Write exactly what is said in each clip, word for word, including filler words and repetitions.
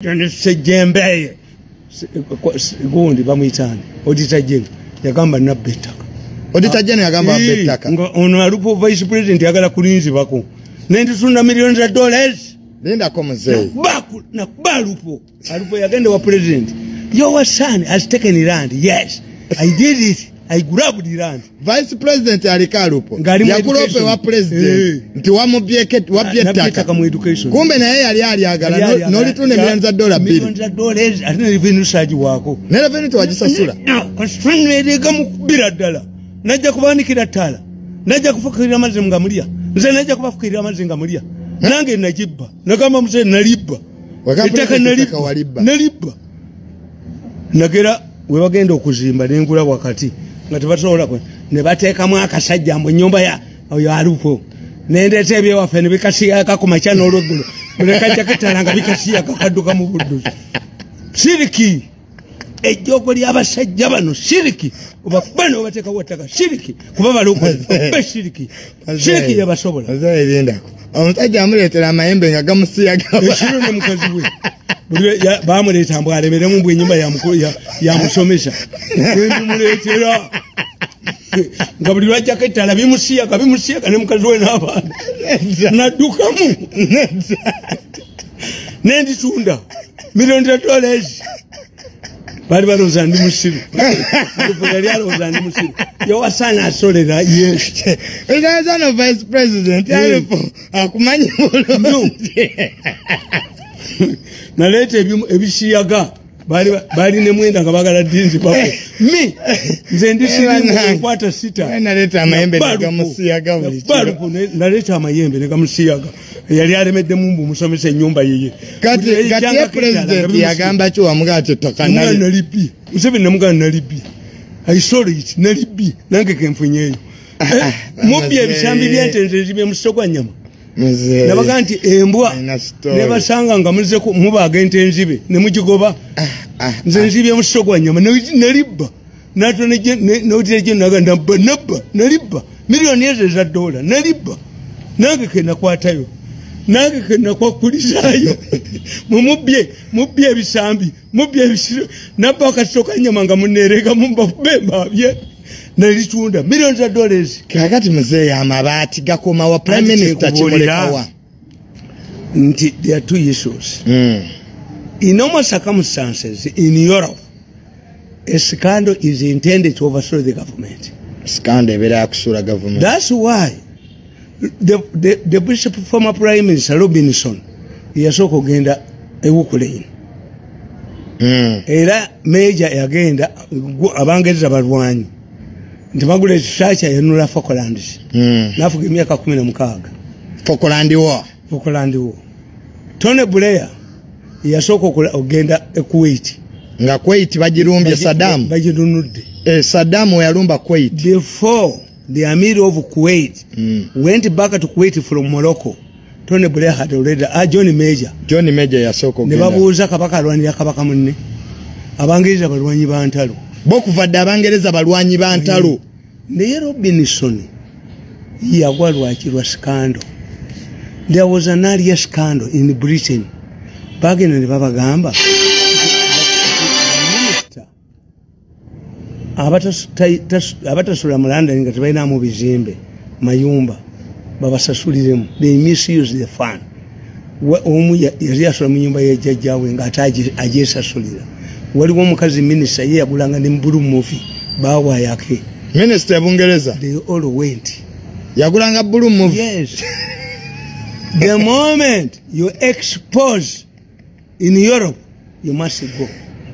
Jembe gundi bamwitane Auditor General yagamba nabetaka Auditor General yagamba abetaka ngo ono alupo Vice President yagala kulinzi bako nendi sunda millions of dollars linda komze baku na balupo alupo yagende wa president your son has taken Iran. Yes, I did it. I grabbed the land. Vice President alikalupo. Yakulope wa president. Hey. Nti wamubieke wabietaka kama education. Kumbe na yeye aliali agala no litune milioni dola mbili. Milioni dola hizi atuna revenue saji wako. Na revenue twajisasula. Kwa strength wede gamukubira dala. Naja kubanikira tala. Naja kufukira amaze ngamulia. Nze naja kubafukira amaze ngamulia. Nange najibba. Na kama mse naliba. Itaka naliba. Naliba. Nagera webagenda okuzimba n'engula wakati. Ngatibasola kwe ne bateka mwaka sajja mu nyumba ya oyo alupo nende tebye wafe ne bikasiya ka kumacha no logolo ne kacha katalanga bikasiya ka kaduka mu buddu shiriki ejjogo lya basajja bano shiriki obabano bateka wataka shiriki kubaba loko be shiriki shiriki ya basobola azaye byendako omusajja amuletera amayembe nga gamusiya ga shiro ne mukazi we buya bamuleta mbwale mere mu bwenyumba ya ya yamusomesha ndu muletera ngabuli wacha ketala bimusiya kabimusiya kane mukazwe naba naduka mu nendi tunda milioni dollars bali bali zandi musiru ndipogalialo zandi musiru yowa sana asole na yes ndazana no Vice President alipo akumanya mulo nalete ebishiyaga bali bali ne mwenda kabagala dinzi papo mi nze ndishiri kwata sita naleta amaembe nagamusiyaga buli baluko naleta amaembe nagamusiyaga yali alemedde mumbu musomese nyumba yeye kati kati president yagamba cho amugate takana nalibi usebe namugana nalibi I saw it nalibi nange kemfunyeyo mobye bishambi byenteze zibe musogwa nyama nabaganti embwa nebasanga nga muze ku mubaga entenzibe ne mujigoba nze nzibe musogwa nyama naliba nato ne no tije naga ndaba naba naliba milioni eza dola naliba nange kena kwatayo nange kena kwa kulizayo mumubye mubye bisambi mubye bisiro naba kasoka nyama nga munereka mumba bemba bye nalitunda millions of dollars kakati mzee ya mabati gakoma wa prime minister chimolekawa nti there are two issues mm. In normal circumstances in Europe a scandal is intended to overthrow the government scandal bila kusura government that's why the the, the bishop former prime minister Robinson yasoko genda ewukulein mm. Era major yagenda abangeza balwanyi ndibagule chacha yanula Falkland. Mm. Nafuga emyaka kumi na mukaaga. Falkland war. Falkland war. Tony Blair yasoko kula ogenda e Kuwait. Nga Kuwait bajirumbya Saddam. Bajirunude. Eh Saddam yalumba Kuwait. Before the Amir of Kuwait mm. went back to Kuwait from Morocco. Tony Blair had already ah John Major. John Major yasoko. Ne babuza kabaka lwanira kabaka munne. Abangeza balwanyi bantalo. Bokuvadde abangereza balwanyi bantalo ne Robinson yagwa lwakirwa scandal. There was an earlier scandal in Britain bagenda ne babagamba abatasula mu London nga tebalinamu bizimbe mayumba babasasuliremu they misuse the fund omu yali asula mu nyumba yejjajjawe nga ataje ajesasulira waliwo mukazi minister ye yagulanga ne mbulu mufi bawa yake minister ya Bungereza they all went yagulanga bulu mufi yes the moment you expose in Europe you must go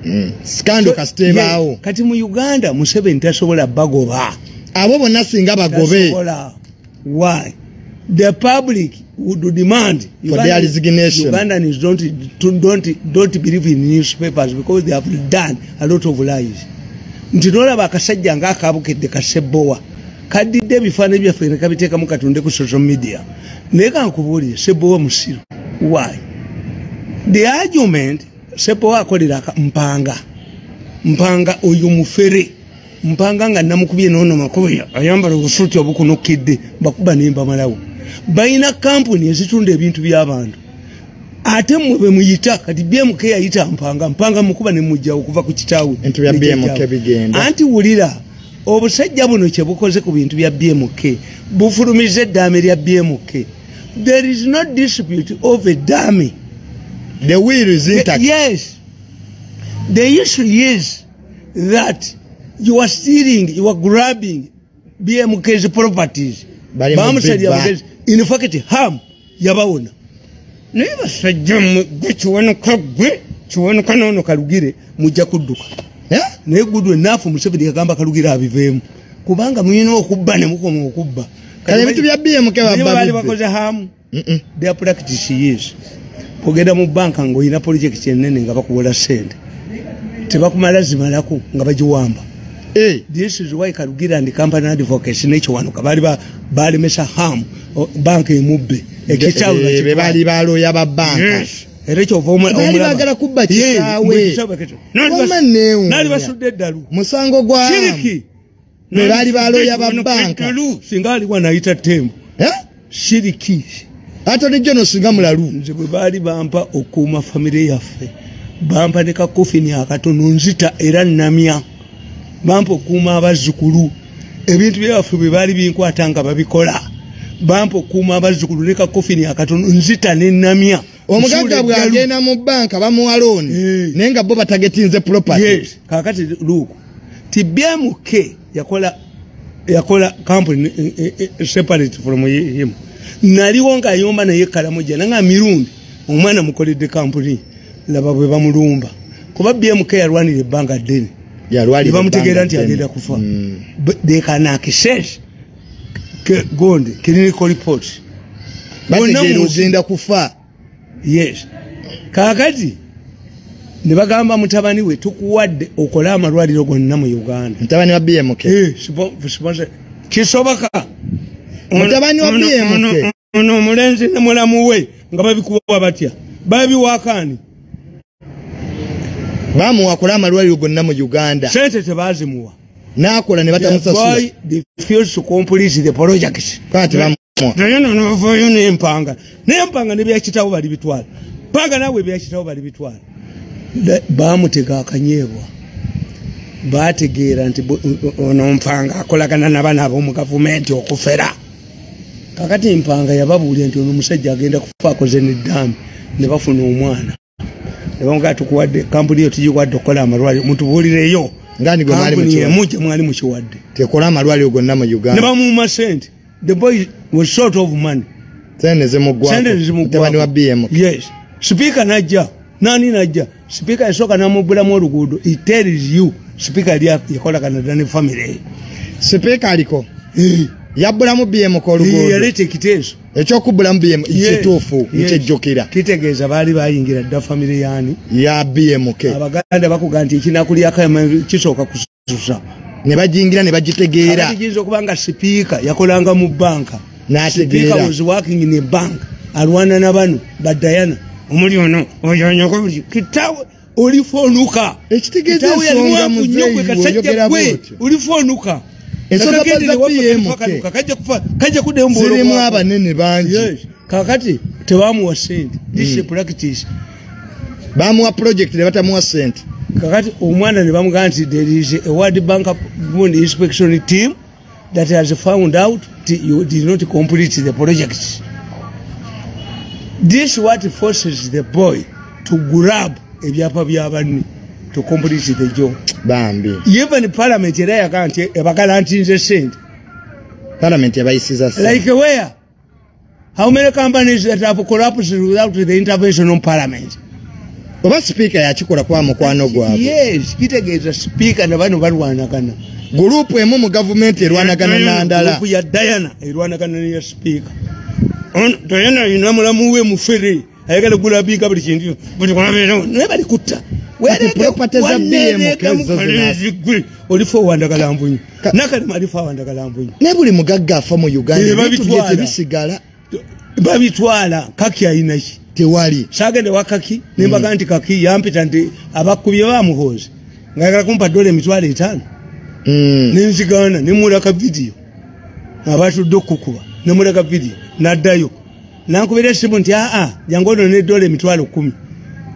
mm. Scandal so, kastebao yeah, kati mu Uganda Museveni tasobola bagoba abo bonna singa bagobe why the public would demand for Ugandan, their resignation. Ugandans don't, don't, don't believe in newspapers because they have done a lot of lies. Ntinola bakasajja nga akabukedde kasebowa kadidde ebifaananyi byaffe ne kabiteekamu katunde ku social media naye kankubuulire Sebowa musiru why the argument Sebowa akolera mpanga mpanga oyo mufere mpanga nga namukubye nono makoya ayambala obusuuti obukunukidde bakuba nimba malawo. Baina kampuni ezitunda ebintu by'abantu Ate mwe muyita kati B M K yayita mpanga mpanga mukuba ne mujja okuva ku kitawe entu ya B M K bigenda anti wulira obusajja buno kye bukoze ku bintu bya B M K bufulumize dame ya B M K. There is no dispute over dame. The will is intact. Yes, the issue is that you are stealing, you are grabbing B M K's properties. In fact, harm yabaona. Never sajjamu gwechiwano kagwe chiwano kanono kalugire mujja kudduka eh ne gudwe nafu musebedi kagamba kalugire abivemu kubanga munyino okubba ne mukomo okubba kale bitu bya B M K babali bakoze ham mhm their practice is kugenda mu banka ngo ina project enene nga bakubola sente tebakumala zimalako nga bajiwamba eh this is why kalugire and company advocacy ne chiwano kabali ba bali mesha ham banka emubbe ekichawo bebali balo yaba banka erecho voma omulaba bagala kubba kisawe nali basudde eddalu musango gwa shiriki bebali balo yaba banka singali wanaita tembo eh shiriki ato ne jono singamulalu nze bebali bampa okuma family yaffe bampa ne kakofi ni akatono nzita era namia bampa okuma abazukulu ebintu byaffe bebali binkwatanga babikola bampo kuma abazikululeka kofi ni akatono nzita ne namia omugagga bwagenda mu banka bamuwalone hey. Nenga boba targetinze property yes. Kakati luko T B M K yakola yakola company eh, eh, separate from him naliwonga yomba na yekala moja nanga mirundi omwana mukolede company laba bwe bamulumba kuba B M K yarwanire banka deni yarwali bamutegera nti agenda kufa mm. Dekana kishesh Gonde, clinical report. Bategenda kufa. Yes. Kakati ne bagamba mutabani we tukuwadde okola amalwaliro gonna mu Uganda. Mutabani wa B M K. Eh, sponsor. Kisobaka. Mutabani wa B M K. Ono mulenzi ne mulamu we nga babikuwa batya. Babi wakani. Bamu wakola amalwaliro gonna mu Uganda. Sente tebazimuwa. Nakola ne batamusasula. Why the refuse to complete the project? Kati bamu. Nayo no for you ne mpanga. Ne mpanga ne byakitawo bali bitwala. Panga nawe byakitawo bali bitwala. Bamuteka akanyebwa. Bategeera nti ono mpanga akolagana n'abana abo mu government okufera. Kakati mpanga yababuulira nti ono musajja agenda kufaako zene dam ne bafuna omwana. Ne banga tukuwadde kampuni yo tujiwadde okola amalwaliro omuntu buulireyo. Ngani go mali mucho mucho mwali mucho wadde tekola malwali ogonna mu Uganda neba mu masent the boy was short of money tene zemugwa tene zemugwa tabani wa B M K yes speaker najja nani najja speaker isoka na mubula mu rugudo it tells you speaker ya yakola kana dane family speaker aliko eh yabula mu B M K rugudo yalete kitezo echo kubula mu B M K kitufu nchejokira kitegeza bali bayingira da family yani ya B M K abaganda bakuganti kinakuli akama kisoka kususa ne bajingira ne bajitegeera abajizo kubanga speaker yakolanga mu banka na speaker was working in a bank alwana nabanu badayana omuli ono oyonyo ko kitawe ulifonuka ekitegeza songa mu nyogwe kasajja gwe ulifonuka esoka B M K kaje kufa kaje kudembo zirimu abanene banji kakati tebamu wa sent this practice bamu wa project ne batamu wa sent kakati omwana ne bamuganti there is a World Bank Bond inspection team that has found out you did not complete the project. This what forces the boy to grab ebyapa byabani to complete the job. Bambi. Even parliament era yakanti ebakalanti nze sente. Parliament yabayisiza sente. Like where? How many companies that have collapsed without the intervention of parliament? Oba speaker yachikola kwa mukwano gwabo. Yes, kitegeza speaker nabano balwanagana. Gurupu emu mu government erwanagana na ndala. Gurupu ya Diana erwanagana ne speaker. On Diana inamulamuwe mufere. Ayagala gulabika buli kintu. Buli kwa bino ne bali kutta. Wele property za B M K zozina olifo wandagala mbunyi nakali malifo wandagala mbunyi ne buli mugagga afa mu Uganda bitulete bisigala babitwala kaki ayina ki tewali sagende wakaki nimba kanti kaki yampita ndi abakubye bamuhoze ngakala kumpa dole mitwale itano mm ninzigana nimura ka video abatu dokukuba nimura ka video nadayo na nkubira simu nti aa jangono ne dole mitwalo kumi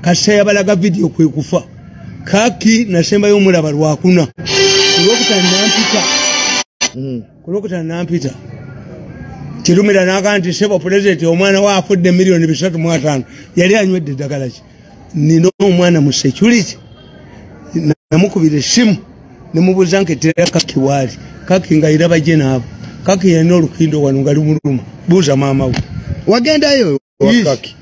kasaya balaga video kwe kufa kaki nasemba yo mulaba lwakuna kulokuta nampita mm kulokuta nampita kirumira nakanti sebo president omwana wa afudde milioni bisatu mu atano yali anywedde dakalachi nino omwana mu security namukubira simu ne mubuzanke tereka kiwali kaki ngaira bajena hapo kaki yanoro kindo wanungali muluma buza mama we wagenda yo wakaki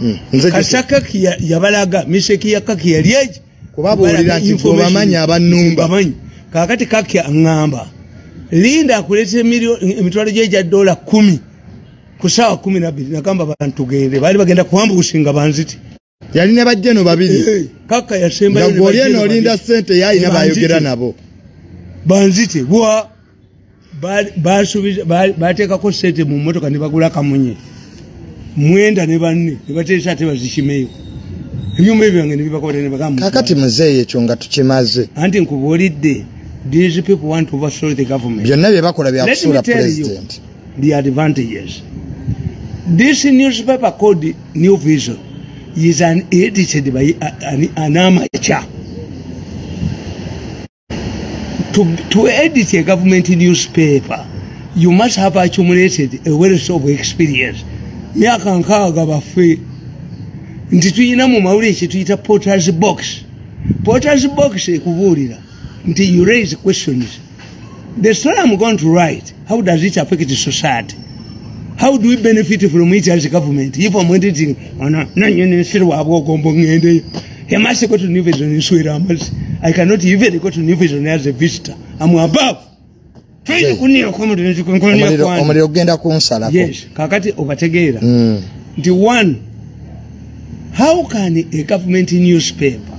mm. Kasaka kia yabalaga miseki ya kaki ya liyeji kubabu ulilanti kubamanya abanumba kakati kaki ya ngamba linda kulete mitwalo jeja dola kumi kusawa kumi na bili nakamba bantu gende bali bagenda kuhamba usinga banziti yali neba jeno babili hey, kaka ya semba na ngorieno linda sente ya inaba yogira nabo banziti buwa basubiza bateka ko sete mu motoka ne bagula kamunye mwenda ne banne ne batesha te bazishimeyo ebyume byange ne bibakora ne bakamu kakati mzeye chonga tuchimaze anti nkubolide these people want to overthrow the government byonna bye bakola bya kusura president you, the advantages this newspaper called New Vision is an edited by an, an amateur. To, to edit a government newspaper, you must have accumulated a wealth of experience. Miaka nkaga bafe. Nti tuyina mu mawuli ekituyita Porter's Box. Porter's Box ekubuulira nti you raise questions. The story I'm going to write, how does it affect society? How do we benefit from it as a government? If I'm editing, I must go to New Vision. I cannot even go to New Vision as a visitor. I'm above. Yes. Kakati obategera. Mm. The one, how can a government newspaper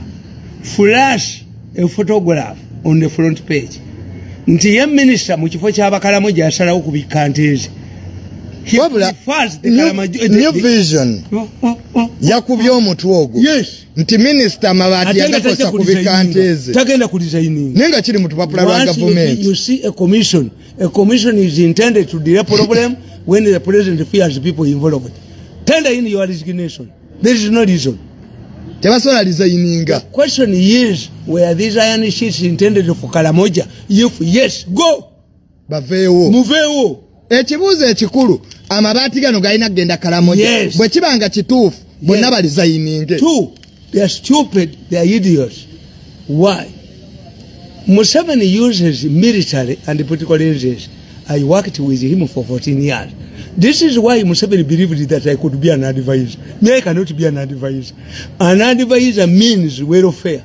flash a photograph on the front page? Nti ya minister mukifo kyabakalamu jasalawo ku bikanteezi. He prefers the Kalamajoo. New Vision. Oh, oh, oh. Yakubyo omuntu ogo. Yes. Nti minister mabadi yanakosa kubikanteze. Tagenda kudesign. Nenga chiri mutu papula wa government. You see a commission. A commission is intended to deal problem when the president fears people involved. Tender in your resignation. There is no reason. Tebasona designinga. The question is, were these iron sheets intended for Kalamoja? If yes, go. Bavewo. Muvewo. Echibuze chikuru. Amabati gano gaina genda Kalamoja. Yes. Bwechibanga chitufu. Yes. Two, they are stupid, they are idiots. Why? Museveni uses military and political engines. I worked with him for fourteen years. This is why Museveni believed that I could be an advisor. Me, I cannot be an advisor. An advisor means welfare.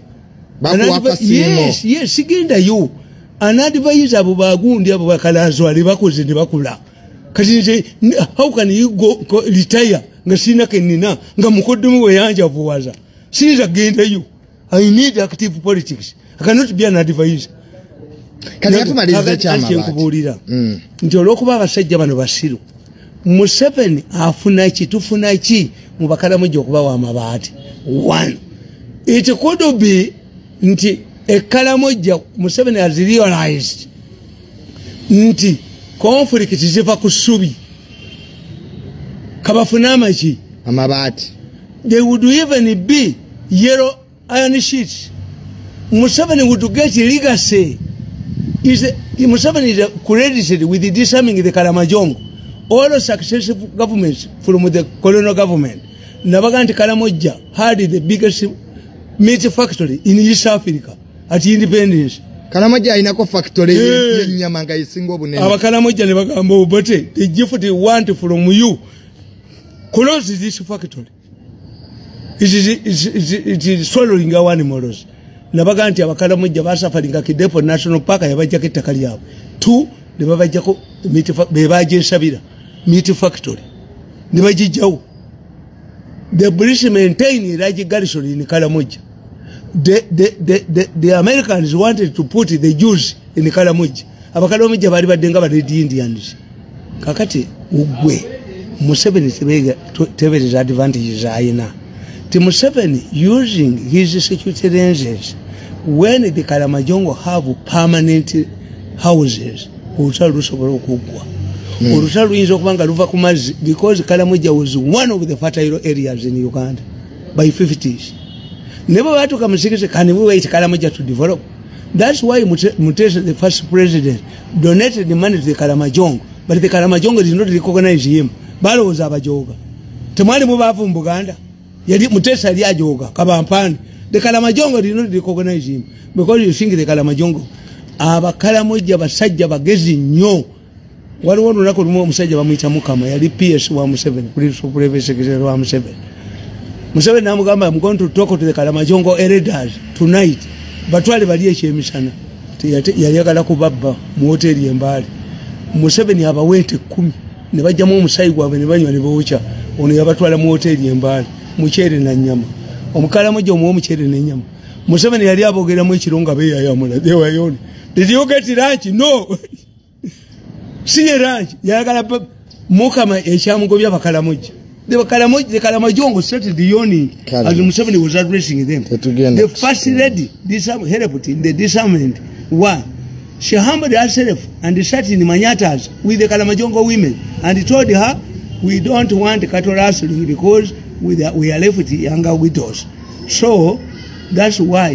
An advisor, yes, yes, sigenda you. An advisor bubagundi abubakalazo alibakoze ndibakula. Kasi how can you go, go retire? Ngasina kenina nga mukodumu we yanja vuwaza sinza genda you. I need active politics. I cannot be an advisor. Kati atumalize chama bati mm. Njolo kuba abasajja bano basiru Museveni afuna chi tufuna chi mubakala mujja okuba wa mabati one it could be nti Kalamoja Museveni has realized nti conflict ziva kusubi Kabafunamachi. Amabati. They would even be yellow iron sheets. Museveni would get legacy. Is Museveni is credited with disarming the Kalamajong. All successful governments from the colonial government. Nabagant Kalamoja had the biggest meat factory in East Africa at independence. Kalamoja inako factory in Yamanga is single. Our Kalamoja Nebagambo, but the gift they want from you. Close this factory. It is, it is, it is, it is swallowing our animals. Nabaganti abakalamoja basafalinga Kidepo National Park yabajja ettaka lyabwe. Two, ne babajjako bebaje sabira meat factory. Ne bajijjawo. The British maintain large garrison in Kalamoja. The, the, the, the, the Americans wanted to put the Jews in Kalamoja. Abakalamoja bali badenga ba Red Indians. Kakati ugwe. Museveni Tebe's advantages are enough. The Museveni using his security lenses when the Kalamajongo have permanent houses, Usalusobokugwa. Olusalu inzo kubanga luva kumazi because Kalamuja was one of the fertile areas in Uganda by fifties. Never had to come and say, can we wait Kalamuja to develop? That's why Mutesa, the first president, donated the money to the Karamajong, but the Karamajong did not recognize him. Balo was abajoga. Tamale Mubafu in Buganda. Yadi Mutesa Yajoga, Kabampan. The Karamajong did not recognize him because you think the Karamajong. Aba Kalamuja basajja bagezi nyo. Waliwo onakuluma omusajja bamuyita Mukama yali P S wa Museveni, Police Private Secretary wa Museveni. Museveni namugamba, I'm going to talk to the Kalamajongo elders tonight. Batwali bali ekyemisana. Yayagala kubabba mu hoteri embali. Museveni abawete kumi ne bajjamu omusayi gwabwe ne banywa ne bawucha. Ono yabatwala mu hoteri embali, mukyere na nnyama. Omukalamuja omuwo mukyere na nnyama. Museveni yali abogera mu ekirunga beyayamula. Did you get lunch? No. See a ranch, Yagala Mokama, a Shamugovia Kalamuj. The Kalamuj, the Kalamajongo started the yoni as Museveni was addressing them. The first lady helped in the disarmament. One, she humbled herself and sat in manatas with the Kalamajongo women and told her, we don't want cattle rustling because we are, we are left younger widows. So that's why,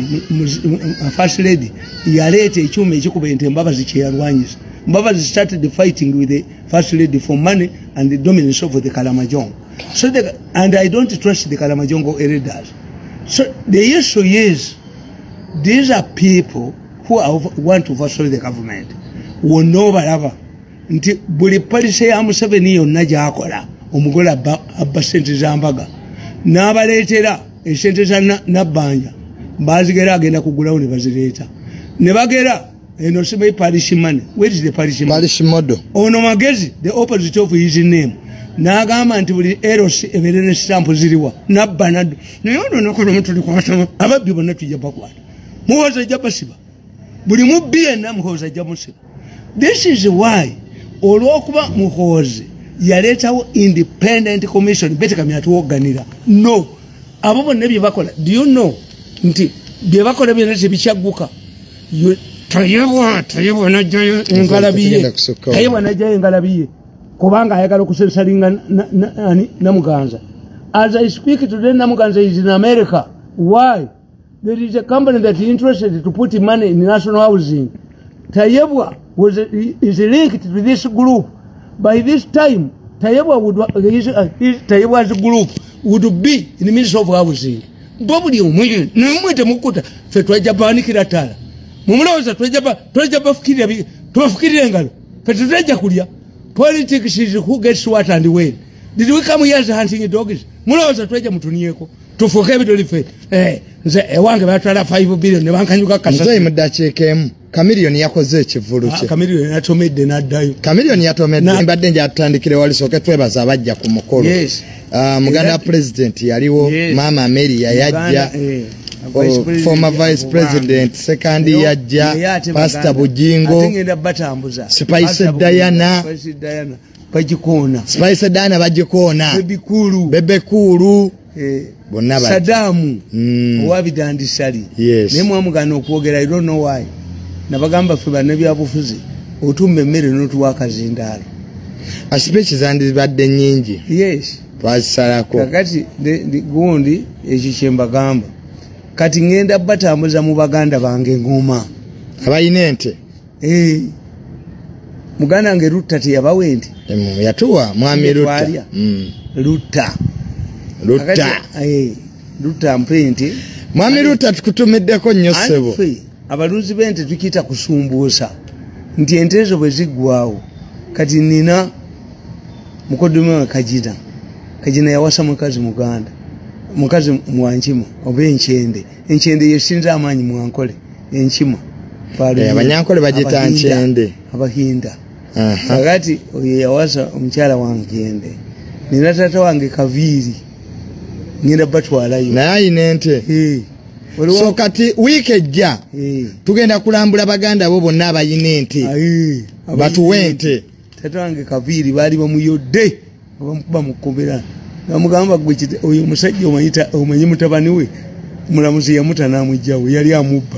first lady, Yarete Chume Chukubent and Babazichiarwanis. Mbavazi started the fighting with the first lady for money and the dominance of the Kalamajong. So the, and I don't trust the Kalamajongo elders. So the issue is, these are people who are, want to overthrow the government. Will know whatever. Nti buli policy ya Museveni yonna gy'akola omugole abba ssente z'ambaga. N'abaleetera essente za Nabbanja. Baazigera agenda kugulawo ne bazireeta. Ne bagera. Eno sibe parish money. Where is the parish money? Parish modo. Ono magezi, the opposite of his name. Nagama and the eros evident stamp ziriwa. Nabbanad. No, no, no, no, to the quarter. Aba people not to Jabakwat. Who was a Japasiba? But you move be a nam who was a Jamusiba. This is why Orokuba Muhozi, Yareta Independent Commission, better come at Woganida. No. Above Nebi Bakola, do you know? Nti, Bivakola Bichabuka. You. Tayewa, tayewa na jayo ingalabiye. Tayewa na jayo ingalabiye. Kubanga hayakalo kusensaringa Namuganza. As I speak today, Namuganza is in America. Why? There is a company that is interested to put money in national housing. Tayewa was is linked to this group. By this time, Tayewa would his, his Tayewa's group would be in the Ministry of Housing. Nobody umwini, nimwete mukuta, fetwa Japani kiratala. Mumulaoza twejaba twejaba fikiria twafikiria ngalo fetuteja kulia politics is who gets what and when. Did we come here as hunting dogs? Mulaoza tweja mutunieko tufoke bidoli fe eh nze ewange batwala five billion ne bankanyuka kasa nze mudache kem kamilion yakoze ekivuluche ah kamilion yatomedde naddayo kamilion yatomedde mbadde nja atandikire wali soke twebaza abajja ku mukolo yes uh, muganda president yaliwo yes. Mama Amelia yajja Vice oh, former Vice President, second Yaja, Pastor Bujingo, Spice Diana, Diana Bajikona, Spice Diana Bajikona, Bebekuru, Bebekuru, eh, Sadamu, mm. Wabida and Sali. Yes, Nemwamugano Kogera, I don't know why. Nabagamba Fuba Nebia Bufuzi, Utumbe Meri not workers in Dar. A speech is and is bad the Ninji. Yes, Pasarako, the Gundi, Ejichemba Gamba. Kati ngenda batambuza mu Baganda bange ngoma abayinente eh muganda nge ruta ti yabawendi mm, yatuwa mwami ruta mm. ruta ruta eh ruta mprint mwami ruta tukutumeddeko nnyo sebo abaluzi bente tukita kusumbusa nti entezo bwezigwao kati nina mukodume wa kajina kajina yawasa mukazi muganda mukazi mwanchimo obe nchende nchende yesinza amanyi mwankole enchimo pale yeah, abanyankole bajita nchende abahinda akati uh -huh. Yawasa omchala wangende nina tata wange kaviri ngenda batwala yo naye nente hey. So kati wikejja hey. Tugenda kulambula baganda bobo naba yinente hey. Batuwente tata wange kaviri bali bamuyode bamukobera Namugamba gwichite oyo musajja omayita omanyi mutabaniwe mulamuzi yamuta namujjawo yali amubba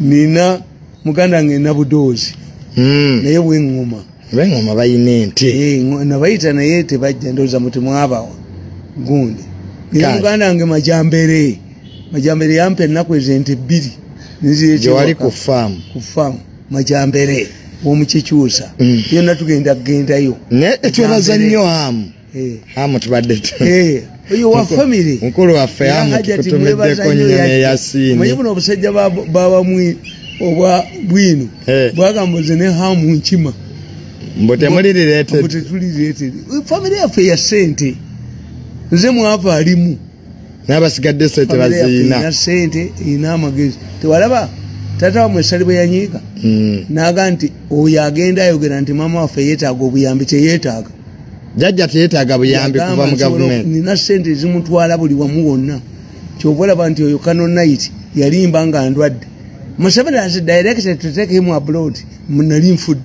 nina muganda nge nabudozi mm. Naye bwengoma Mwengo mabayine ente. Hei, nabaita na yete bajja ndoza mutimu haba gundi. Nilungana ange majambere. Majambere yampe nako ezente bili. Jowari kufamu. Kufamu. Majambere. Omuchichusa. Mm. Yona tugenda kugenda yo. Ne, tuwaza nnyo hamu. Hei. Hamu tubadetu. Hei. Oyo wa family. Mkulu wa fahamu kikutumeddeko nyene yasini. Majibu na obusajja baba mwi. Obwa bwinu. Hei. Bwaka mbozene hamu nchima. Mbote mwari related. Mbote tuli related. Family affair ya sente. Nzemu hapa alimu. Naba sigadesa itewazi ina. Family ya sente ina magezi. Tewalaba tata wa mwesaliba ya nyika. Mm. Naga nti uyagenda yugena nti mama wafe yetago buyambiche yetago. Jaja teyetaga buyambi kuwa mga government. Nina sente zimu tuwalabu liwa muona. Chovolaba nti oyokano night. Yali mbanga andwadi. Masabada has directed to take him abroad. Mnalim food.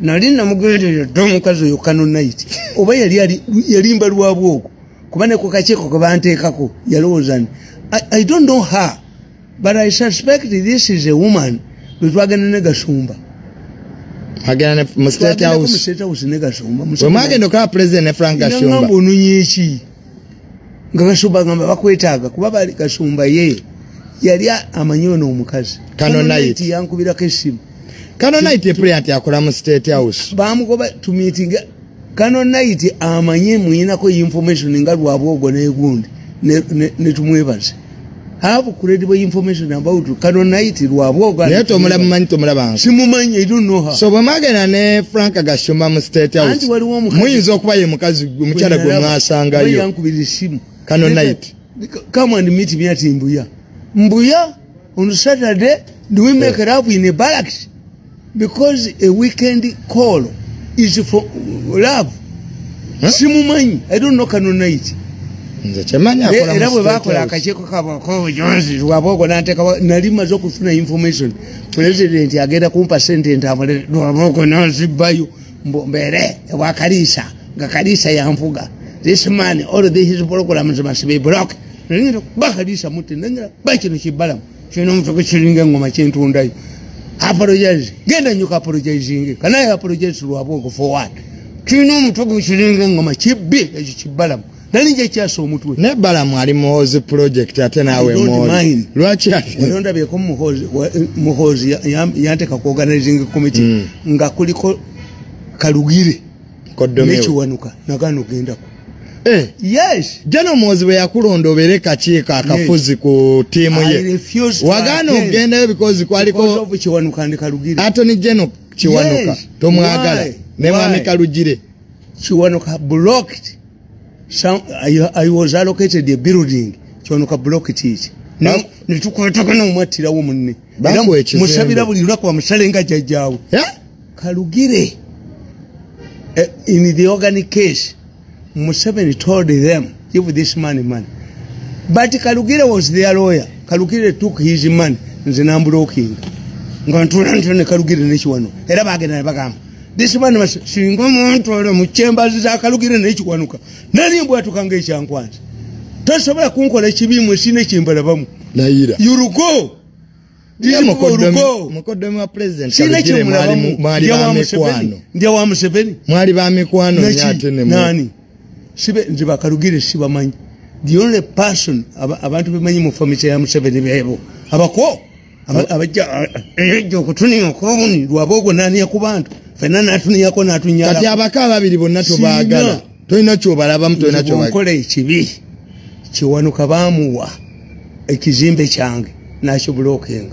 Nalina mugwele domu kazo yokano night. Oba yali yali yali mbalu wabwoko. Kumane kukacheko kubante kako. Yalozani. I, I don't know her. But I suspect this is a woman. Kutwagana nega sumba. Magana musteta house. Musteta house nega sumba. Mwemage nukaa president Franka sumba. Ina ngambu nunyechi. Nga sumba ngamba wakwetaga. Kubaba lika sumba ye. Yali amanyono umukazi. Kano night. Yanku bila kesimu. Kano night ya prayer ya kulamu state house. Bahamu kwa tumitinga. Kano night amanye muina kwa information ingalu wabogo na yegundi. Netumuevansi. Hafu credible information about you. Kano night wabogo. Neto mulabu mani to mulabu. Simu mani, I don't know her. So bamaga na ne Franka Gashumamu state house. Anti wali wamukazi. Mwizo kwa ye mukazi mchada gumasa angayo. Mwizo yanku bila simu. Kano night. Come and meet me at Mbuya. Mbuya on Saturday do we make it up in a barracks? Because a weekend call is for love. Huh? Simumanyi, I don't know kano night. Nzachemanya akula msitete. Elabu bako la kacheko kwa kwa jonsi. Wabogo na ateka nalima zoku tuna information. President ya geda kumpa sentence amale. Wabogo na zibayo mbombere wakarisa. Gakarisa ya mfuga. This man, all of this is proko la mzima sibe block. Nengira bakarisa mute. Nengira bakino shibalam. Chino mfuku chiringa ngoma chentu undayo. Apologize. Genda nyuka apologize inge. Kanae apologize luwapongo for what? Kino mtoko mshiringa ngoma chibi. Chibalamu. Nani jachaso mtuwe? Ne balamu ali muhozi project ya tena awe muhozi. Luwachi ati. Mwenda beko muhozi. Muhozi yante kakuorganizing committee. Nga kuliko Kalugire. Kodomewe. Nechu wanuka. Nagano kenda ku. Eh. Yes. Jano muhozi we yakuro ndovere kachika akafuzi ku timu ye. I refuse to Wagano ugende because kwa aliko. Because of Chiwanuka ndi Kalugire. Ato ni jeno Chiwanuka. Yes. Tomu agala. Nema ni Kalugire. Chiwanuka blocked. Some, I, I was allocated the building. Chiwanuka blocked it. No. Nitukuwetaka na umatila wumuni. Bambu echi zembe. Musabila wuli ulako wa msalenga jajawu. Yeah? Kalugire. Eh, in the organic case. Museveni told them, give this money, money. But Kalugire was their lawyer. Kalugire took his money. Nzenambu looking. Ngantuna ntune Kalugire nechiwanu. Era bagena bagama. This man was shingoma ntwala mu chambers za Kalugire nechiwanuka. Nali mbwa tukangeisha nkwanza. Tosobola kunkola chibimu sine chimbala bamu. Naira. You go. Ndiyo mukodemu mukodemu wa president Kalugire mwali mwali ba mekwano. Ndiyo wa Museveni. Mwali ba mekwano nyatene mu. Nani? Sibe nziba Kalugire siba manyi. The only person abantu bemanyi mu family ya Museveni bebo. Abako abajja ejo kutuni okoni lwabogo nani yakubantu. Fenana atuni yako na atunyala. Kati abaka babiri bonna tobagala. Toyina kyo balaba mtu toyina kyo bakole ekibi. Chiwanuka bamuwa ekizimbe kyange nakyo blocking.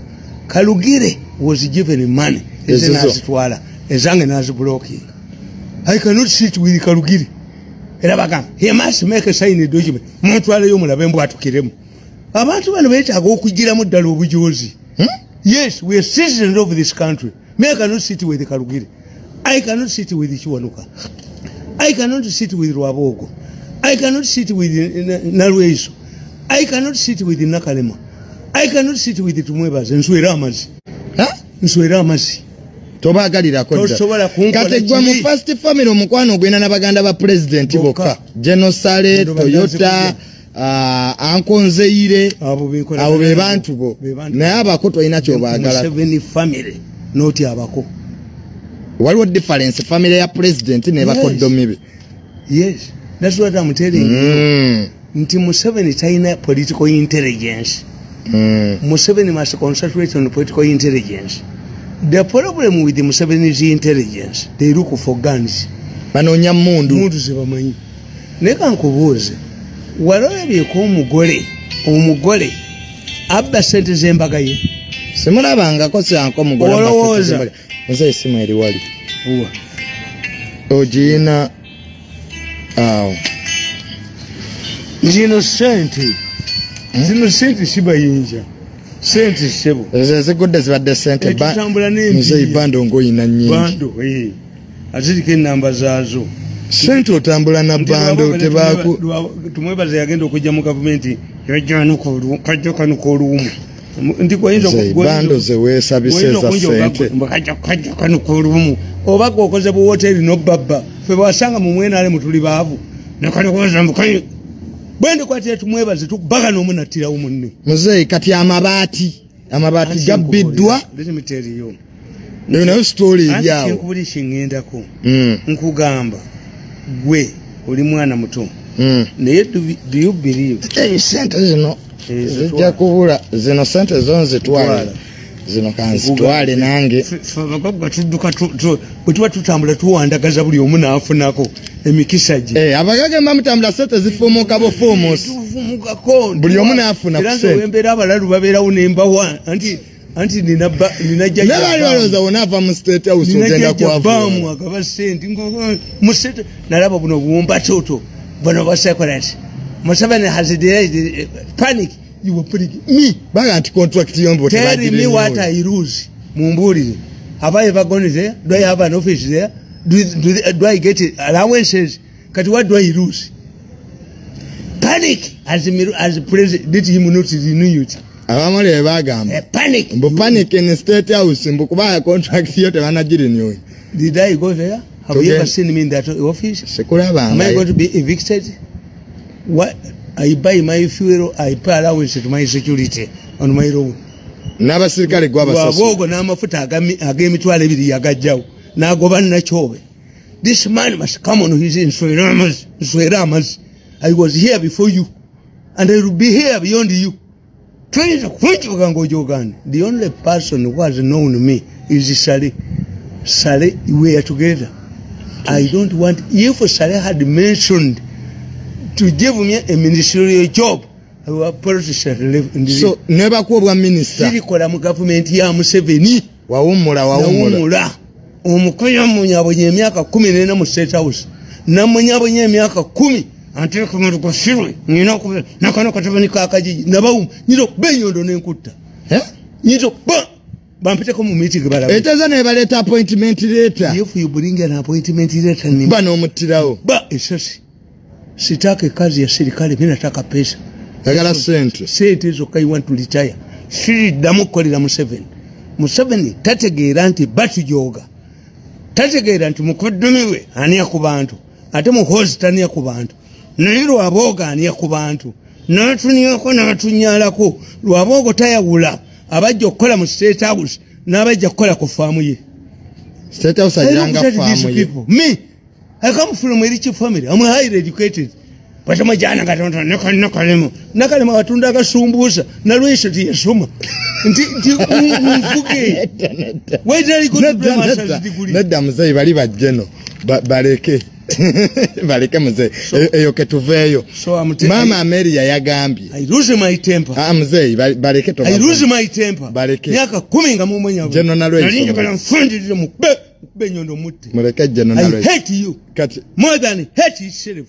Kalugire was given money. Ezinazitwala ezange nazo blocking. I cannot sit with Kalugire. He must make a sign in document. Mutwale yo mulabembo atukiremu. Abantu bano betaga okugira mu ddala obujuzi. Yes, we are citizens of this country. Me I cannot sit with Kalugire. I cannot sit with Chiwanuka. I cannot sit with Rwabogo. I cannot sit with Nalweso. I cannot sit with Nakalema. I cannot sit with Tumwebas and Nsweramazi. Huh? Nsweramazi. Toba gadi la koda. Kategwa mu first family mukwano gwena nabaganda ba president boka. Genosale, Toyota, uh, Ankonzeire, abo be bantu bo. Na abako to inacho bagala. seventy family noti abako. What difference? Family president never yes. Called Domibi. Yes, that's what I'm telling mm. you. Museveni China political intelligence. Mm. Museveni must concentrate on political intelligence. The problem with the Museveni's intelligence, they look for guns. Banonya mundu. Mundu zebamanyi. Neka nkubuze. Waloe byeko omugole, omugole. Abba sente zembaga ye. Simula banga kose anko omugole. Walowoza. Nze sima eri wali. Uwa. Ojina. Awo. Zino sente. Zino sente shiba yinja. Sente shibo. Zese godes badde sente. Ekitambula n'embi. Nze ibando ngoyi na nyingi. Bando, ee. Azirike namba zazo. Sente otambula na bando tebaku. Tumwebaze yagenda okujja mu government. Yajja nuko kajja kanuko lumu. Ndiko yinza okugwa. Bando zewe services za sente. Kajja kajja kanuko lumu. Obako okoze bu hotel no baba. Fe basanga mu mwena ale mutuli bavu. Nakano koza mbukayi. Bwende kwatira tumwebaze tukubaka no munatira umunne. Muzei kati amabati. Amabati gabidwa. Demeteri yo. No no story yao. Anti kubudisha ngenda ko. Mm. Nkugamba. Gwe oli mwana muto. Mm. Naye do you believe? Eh sente zino. Zijja kubula zino sente zonze twale. Zino kanzi twale nange. Bagwa tudduka tu butwa tutambula tuwandagaza buli omuna afunako emikisaji. Eh abagaga mamutambula sente zifumo kabo fomos. Tuvumuka ko. Buli omuna afuna kusente. Era wembera abalalu babera unemba wa anti anti ninaba ninaja nabali waloza onava mu state house utenda kwa bamu akabasenti ngo mu state nalaba buno buomba toto bano basekolate Museveni has delayed panic you were panic me baga anti contract yombo tell me what I lose mumbuli have I ever gone there do I have an office there do do, do I get allowances kati what do I lose panic as as president did him not renew it Abamale bagamba. Panic. Mbo panic in the state house mbo kubaya contract yote banajiri nyowe. Did I go there? Have you ever seen me in that office? Sekuraba. Am I going to be evicted? What I buy my fuel, I pay allowance to my security on my own. N'abasirikale gwabasose. Wagogo n'amafuta ag'emitwalo ebiri yagajjawo. N'agoba n'akyobe. This man must come on his Nsweramas. Nsweramas. I was here before you. And I will be here beyond you. The only person who has known me is Sally. Sally, we are together. I don't want, if Sally had mentioned to give me a ministerial job, I would have protested. So, never call one minister. Siri kwa government ya Museveni. Waumula, waumula. Umukoya mwenye miaka kumi nena mu state house. Na mwenye miaka kumi. Until come to go silly, you know, Nakanaka, Nabum, Nidok Ben, you don't put that. Nidok Bump, Bampitakum meeting about it. Doesn't have a letter appointment later. If you bring an appointment later, Nibano Matidao, but it says Sitaka Kazi, a city caribbean attack a pace. I got a sentence. Say it is okay, you want to retire. She Damocoli Museveni. Museveni, Tatagiranti, Batu Yoga. Tatagiranti Mukodumiwe, Ania Kubantu. Atamu host Tania Kubantu. Nero aboga ni kubantu. Natuniyako na natunyalako. Luabogo taya ula. Abajjo kola mu state house. Nabajja kola ku famu ye. State house ajanga famu ye. Me, I come from a rich family. I'm highly educated. But I'm a jana katonta. Naka naka lemo. Naka lemo watunda ka sumbusa. Nalwesha tiye suma. Nti, nti, mfuke. Why did I go to blame myself? Neda mzai baliba jeno. Bareke. So I'm Mama Maria Yagambi. I lose my temper. I'm say, Bariketo. I lose my temper. Bareke. Yaka coming a moment. General, I hate you more than hate yourself.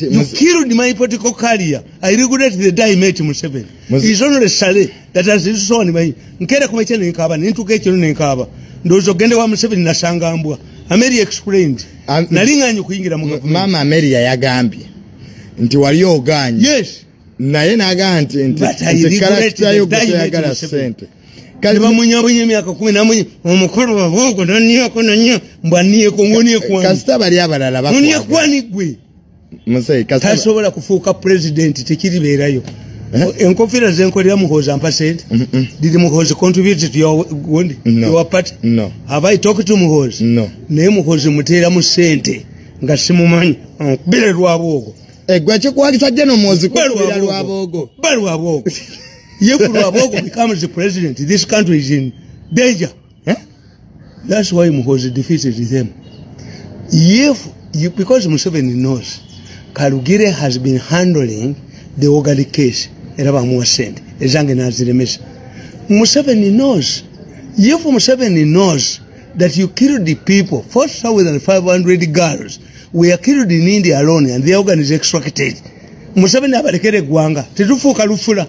You killed my political career. I regret the day I met Museveni. It's only Sally that has his son in my Nkera Commission in Kaba, into Kitchen in Kaba. Those of Gendawa Museveni Nasangambua. Ameri explained. Um, Nalinganyo kuingira mga kumini. Mama Ameri ya yagambi. Nti walio ganyi. Yes. Na yena aganti. Nti, but I regret the diamond sente. Kaliba mwenyabu nye miaka kumi na mwenye. Omukoro wa woko na niyako na niyako. Mba niyako ngonye kwani. Kastaba liyaba lalabako. Ngonye kwani kwe. Masai, kastaba. Kasoba la kufuka president. Tikiri beirayo. In confidence, in Korea, Muhoz and Passade, did Muhoz contribute to your wound? No. Your part? No. Have I talked to Muhoz? No. Name Muhoz Mutera Musente, Gasimumani, and Billawago. A Guachaqualisa General Mozik, Billawago, Billawago. If Billawago becomes the president, this country is in danger. Huh? That's why Muhoz defeated them. If you, because Museveni knows, Karugire has been handling the Ogali case. Eraba Muasend, Ezange Naziremes. Museveni knows. If Museveni knows that you killed the people, four thousand five hundred girls were killed in India alone, and the organ is extracted. Museveni abalekere gwanga. Tetufuka lufula.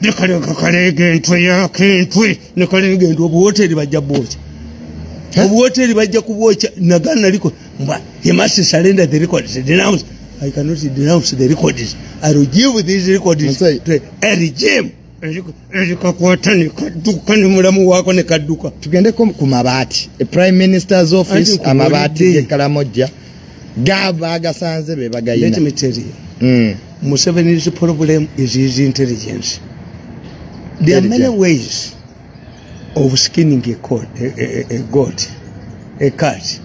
Nekaleka kalege ntwe yake ntwe. Nekalege ntwe obuwoteri bajja bwocha. Obuwoteri bajja kubwocha. Nagana liko. Mba, he must surrender the records. Denounce. I cannot denounce the recordings. I will give these recordings to a regime. Tugende kumabati. A prime minister's office, amabati, Kalamoja, Gaba Gasanze, Bagayana. Let me tell you, mm. Museveni's problem is his intelligence. There are many ways of skinning a, cord, a, a, a goat, a cat.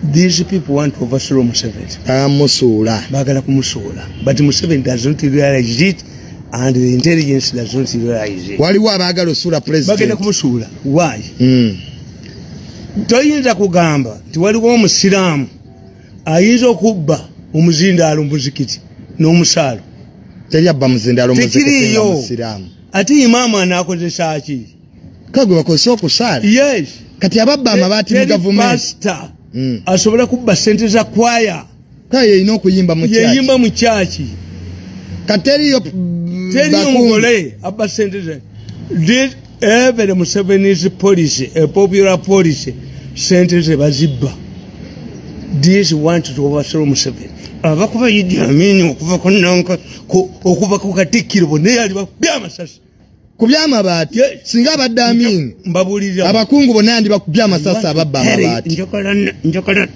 These people want to overthrow Museveni. Ah, Musula. Bagala kumusula. But Museveni doesn't realize it, and the intelligence doesn't realize it. Wali wa bagala usula president. Bagala kumusula. Why? Hmm. Toyinza kugamba. Tiwali wa Muslimu. Ayizo kuba. Umuzinda alu muzikiti. No musalo. Tejia ba muzinda alu muzikiti. Tekiri yo. Ati imama na akonze saachi. Kagu wako soko sari. Yes. Kati ababa mabati mugavumeni. Pastor. Mm. Asobola kuba sente za kwaya. Kaye ino kuyimba mu church. Yeyimba mu church. Kateri yo teri ngole aba sente ze. Did ever the Museveni's policy, a popular policy, sente ze baziba. These want to overthrow Museveni. Abakuba yidiamini okuva kunonka okuva kukatikirbo ne ali babyama sasa. Kubyama bati singa badamini mbabulira abakungu bonandi bakubyama sasa ababa bati njokola njokola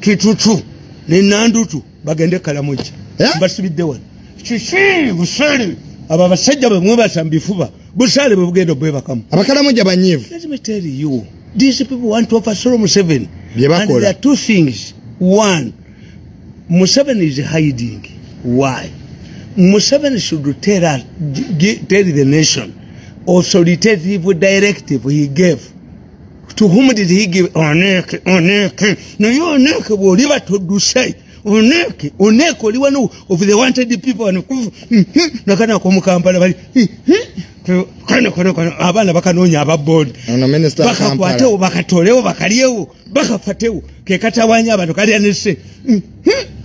kitutu ne nandutu bagende kalamuji basibide wan chishi busali ababa sajja bwe basambifuba busali bwe bugendo bwe bakama abakalamuji abanyivu. Let me tell you, these people want to overthrow Museveni, and there are two things. One, Museveni is hiding. Why? Museveni should tell us, tell the nation, authoritative directive he gave. To whom did he give? Oneke, oneke. No, you oneke will live to do say. Oneke, oneke will live no of the wanted people. And no kana kumukampala bali. Kana kana kana. Abana bakanonya ababod. No minister Kampala. Bakakwateo, bakatoleo, bakaliyeo, bakafateo. Kekata wanya abakali anese.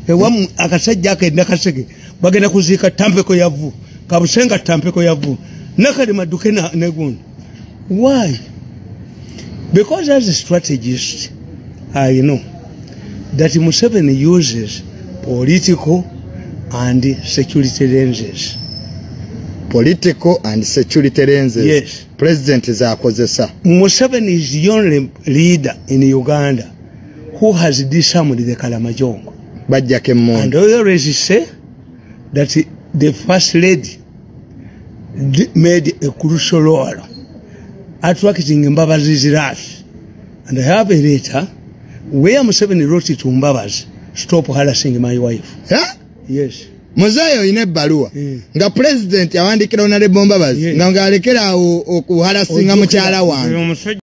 Hewamu akasajja ke nakasege. Bagenda kuzika tampeko ya vu. Kabusenga tampeko ya vu. Nakali maduke na negun. Why? Because as a strategist, I know that Museveni uses political and security lenses. Political and security lenses. Yes. President Zakozesa. Museveni is the only leader in Uganda who has disarmed the Kalamajongo. And always say that the first lady made a crucial role attracting Mbabazi's wrath. And I have a letter where Museveni wrote it to Mbabazi, stop harassing my wife. Huh? Yes. Muzayo ine barua. Yeah. Nga president yawandikira honorable Mbabazi. Yeah. Nga ngalekera okuharassinga mukyala wange.